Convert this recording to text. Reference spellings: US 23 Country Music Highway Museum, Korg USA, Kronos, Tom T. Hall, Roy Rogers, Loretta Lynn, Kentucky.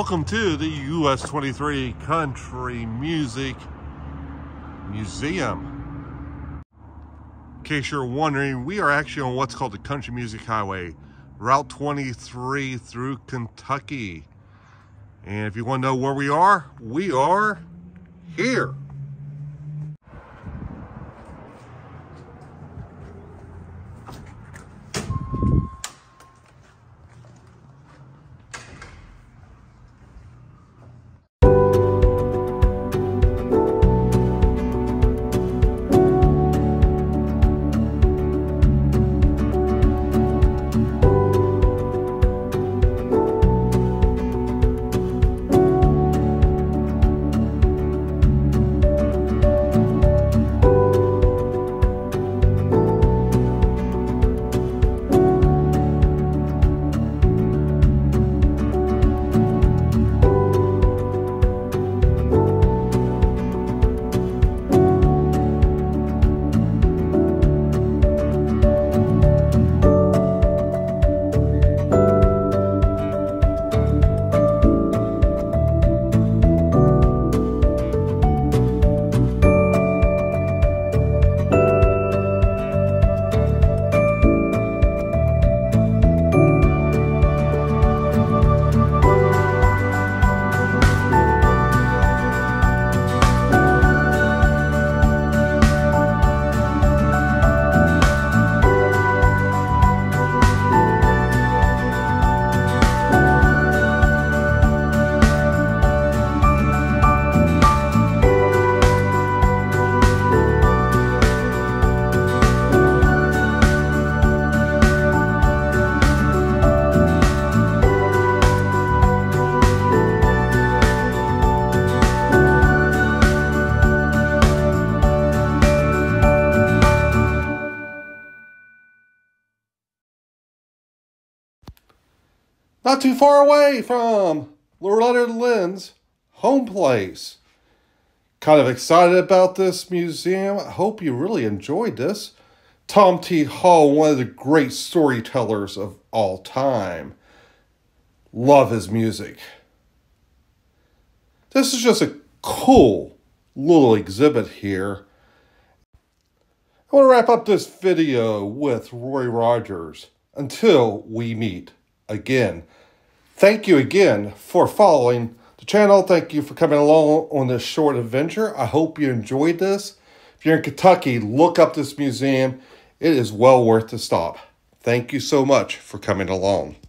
Welcome to the US 23 Country Music Museum. In case you're wondering, we are actually on what's called the Country Music Highway, Route 23 through Kentucky. And if you want to know where we are here. Not too far away from Loretta Lynn's home place. Kind of excited about this museum. I hope you really enjoyed this. Tom T. Hall, one of the great storytellers of all time. Love his music. This is just a cool little exhibit here. I want to wrap up this video with Roy Rogers. Until we meet again. Thank you again for following the channel. Thank you for coming along on this short adventure. I hope you enjoyed this. If you're in Kentucky, look up this museum. It is well worth the stop. Thank you so much for coming along.